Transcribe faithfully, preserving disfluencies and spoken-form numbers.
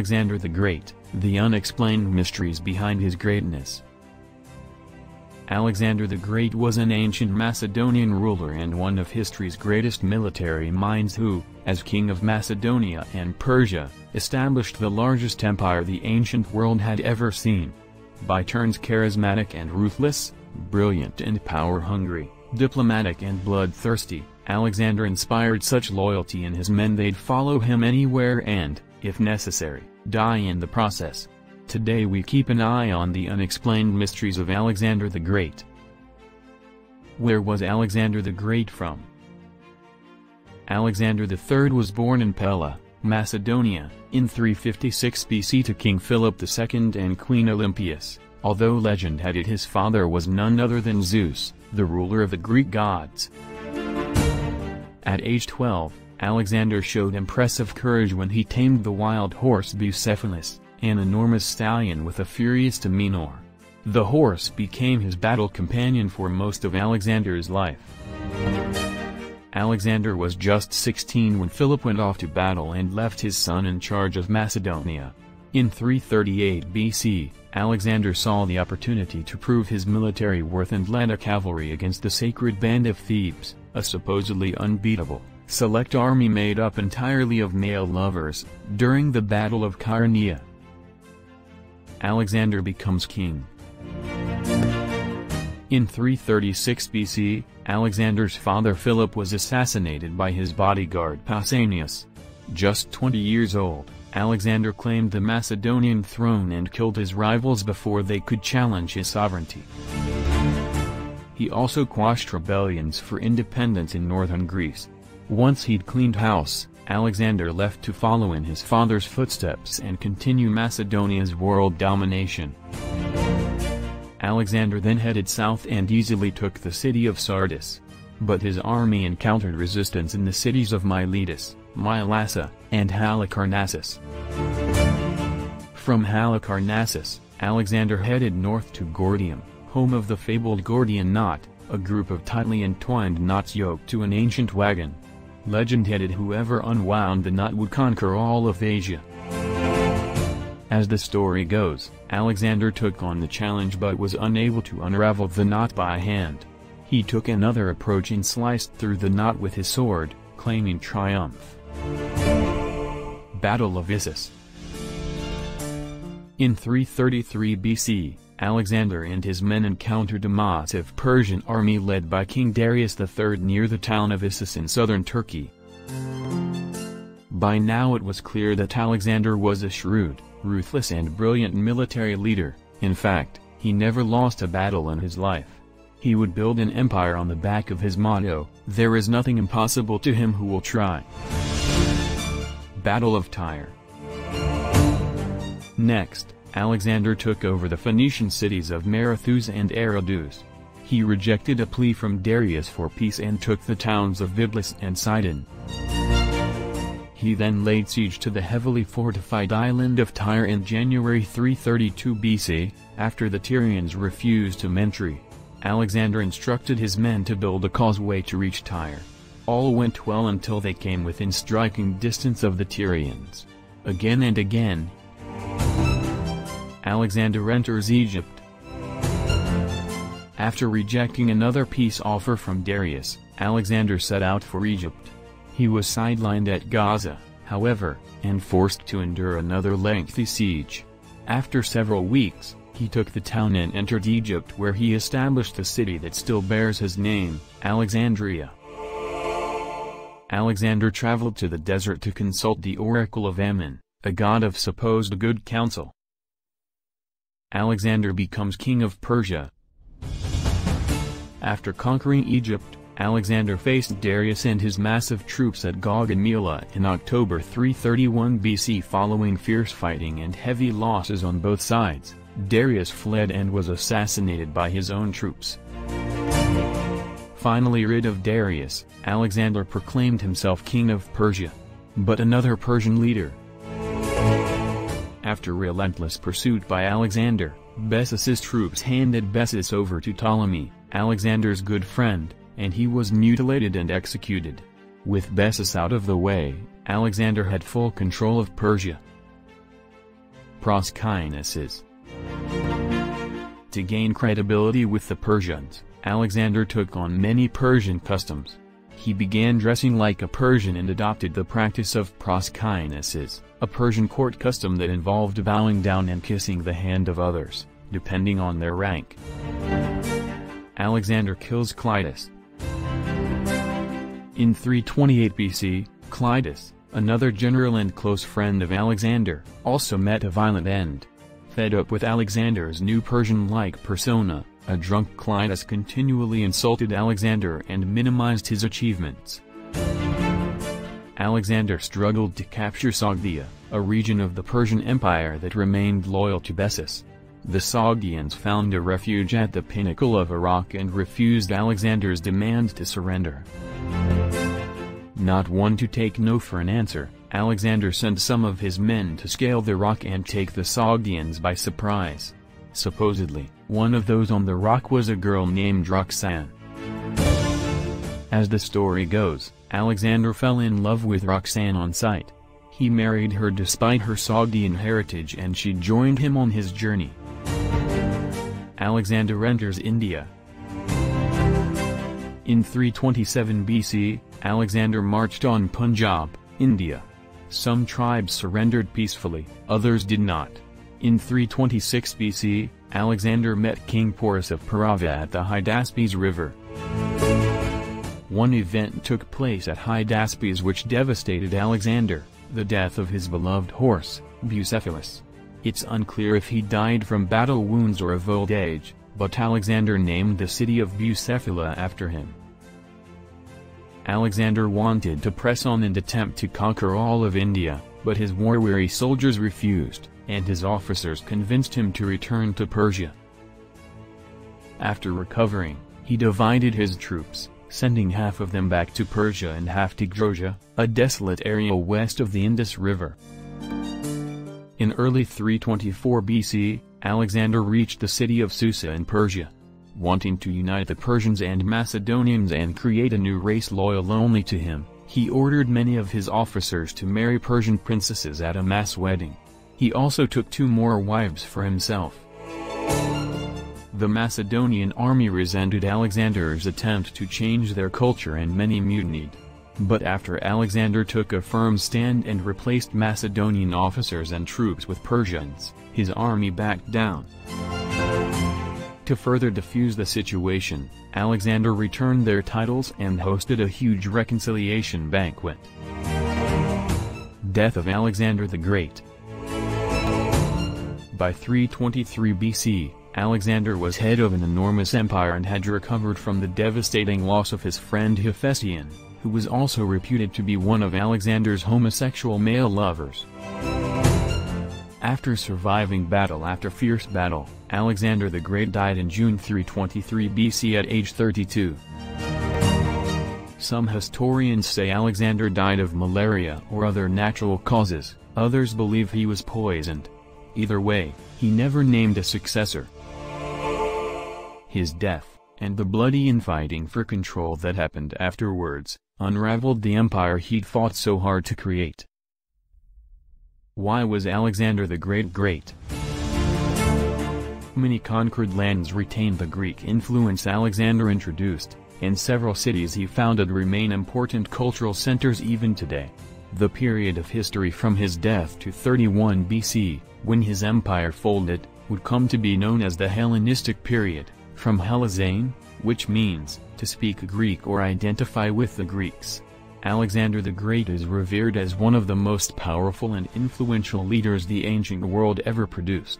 Alexander the Great, the unexplained mysteries behind his greatness. Alexander the Great was an ancient Macedonian ruler and one of history's greatest military minds who, as king of Macedonia and Persia, established the largest empire the ancient world had ever seen. By turns charismatic and ruthless, brilliant and power-hungry, diplomatic and bloodthirsty, Alexander inspired such loyalty in his men they'd follow him anywhere and, if necessary, die in the process. Today we keep an eye on the unexplained mysteries of Alexander the Great. Where was Alexander the Great from? Alexander the Third was born in Pella, Macedonia, in three fifty-six B C to King Philip the Second and Queen Olympias, although legend had it his father was none other than Zeus, the ruler of the Greek gods. At age twelve, Alexander showed impressive courage when he tamed the wild horse Bucephalus, an enormous stallion with a furious demeanor. The horse became his battle companion for most of Alexander's life. Alexander was just sixteen when Philip went off to battle and left his son in charge of Macedonia. In three thirty-eight B C, Alexander saw the opportunity to prove his military worth and led a cavalry against the Sacred Band of Thebes, a supposedly unbeatable, select army made up entirely of male lovers, during the Battle of Chaeronea. Alexander becomes king. In three thirty-six B C, Alexander's father Philip was assassinated by his bodyguard Pausanias. Just twenty years old, Alexander claimed the Macedonian throne and killed his rivals before they could challenge his sovereignty. He also quashed rebellions for independence in northern Greece. Once he'd cleaned house, Alexander left to follow in his father's footsteps and continue Macedonia's world domination. Alexander then headed south and easily took the city of Sardis. But his army encountered resistance in the cities of Miletus, Mylasa, and Halicarnassus. From Halicarnassus, Alexander headed north to Gordium, home of the fabled Gordian knot, a group of tightly entwined knots yoked to an ancient wagon. Legend had it whoever unwound the knot would conquer all of Asia. As the story goes, Alexander took on the challenge but was unable to unravel the knot by hand. He took another approach and sliced through the knot with his sword, claiming triumph. Battle of Issus. In three thirty-three B C, Alexander and his men encountered a massive Persian army led by King Darius the Third near the town of Issus in southern Turkey. By now it was clear that Alexander was a shrewd, ruthless and brilliant military leader. In fact, he never lost a battle in his life. He would build an empire on the back of his motto, "There is nothing impossible to him who will try." Battle of Tyre. Next, Alexander took over the Phoenician cities of Marathus and Eridus. He rejected a plea from Darius for peace and took the towns of Byblos and Sidon. He then laid siege to the heavily fortified island of Tyre in January three thirty-two B C, after the Tyrians refused him entry. Alexander instructed his men to build a causeway to reach Tyre. All went well until they came within striking distance of the Tyrians. Again and again, Alexander enters Egypt. After rejecting another peace offer from Darius, Alexander set out for Egypt. He was sidelined at Gaza, however, and forced to endure another lengthy siege. After several weeks, he took the town and entered Egypt, where he established the city that still bears his name, Alexandria. Alexander traveled to the desert to consult the Oracle of Ammon, a god of supposed good counsel. Alexander becomes king of Persia. After conquering Egypt, Alexander faced Darius and his massive troops at Gaugamela in October three thirty-one B C. Following fierce fighting and heavy losses on both sides, Darius fled and was assassinated by his own troops. Finally rid of Darius, Alexander proclaimed himself king of Persia. But another Persian leader, after relentless pursuit by Alexander, Bessus's troops handed Bessus over to Ptolemy, Alexander's good friend, and he was mutilated and executed. With Bessus out of the way, Alexander had full control of Persia. proskynesis. To gain credibility with the Persians, Alexander took on many Persian customs. He began dressing like a Persian and adopted the practice of proskynesis, a Persian court custom that involved bowing down and kissing the hand of others, depending on their rank. Alexander kills Cleitus. In three twenty-eight B C, Cleitus, another general and close friend of Alexander, also met a violent end. Fed up with Alexander's new Persian-like persona, a drunk Cleitus continually insulted Alexander and minimized his achievements. Alexander struggled to capture Sogdia, a region of the Persian Empire that remained loyal to Bessus. The Sogdians found a refuge at the pinnacle of a rock and refused Alexander's demand to surrender. Not one to take no for an answer, Alexander sent some of his men to scale the rock and take the Sogdians by surprise. Supposedly, one of those on the rock was a girl named Roxanne. As the story goes, Alexander fell in love with Roxanne on sight. He married her despite her Sogdian heritage, and she joined him on his journey. Alexander enters India. In three twenty-seven B C, Alexander marched on Punjab, India. Some tribes surrendered peacefully, others did not. In three twenty-six B C, Alexander met King Porus of Parava at the Hydaspes River. One event took place at Hydaspes which devastated Alexander, the death of his beloved horse, Bucephalus. It's unclear if he died from battle wounds or of old age, but Alexander named the city of Bucephala after him. Alexander wanted to press on and attempt to conquer all of India, but his war-weary soldiers refused, and his officers convinced him to return to Persia. After recovering, he divided his troops, sending half of them back to Persia and half to Georgia, a desolate area west of the Indus River. In early three twenty-four B C, Alexander reached the city of Susa in Persia. Wanting to unite the Persians and Macedonians and create a new race loyal only to him, he ordered many of his officers to marry Persian princesses at a mass wedding. He also took two more wives for himself. The Macedonian army resented Alexander's attempt to change their culture and many mutinied. But after Alexander took a firm stand and replaced Macedonian officers and troops with Persians, his army backed down. To further defuse the situation, Alexander returned their titles and hosted a huge reconciliation banquet. Death of Alexander the Great. By three twenty-three B C, Alexander was head of an enormous empire and had recovered from the devastating loss of his friend Hephaestion, who was also reputed to be one of Alexander's homosexual male lovers. After surviving battle after fierce battle, Alexander the Great died in June three twenty-three B C at age thirty-two. Some historians say Alexander died of malaria or other natural causes, others believe he was poisoned. Either way, he never named a successor. His death, and the bloody infighting for control that happened afterwards, unraveled the empire he'd fought so hard to create. Why was Alexander the Great great? Many conquered lands retained the Greek influence Alexander introduced, and several cities he founded remain important cultural centers even today. The period of history from his death to thirty-one B C, when his empire folded, would come to be known as the Hellenistic period, from Hellazane, which means, to speak Greek or identify with the Greeks. Alexander the Great is revered as one of the most powerful and influential leaders the ancient world ever produced.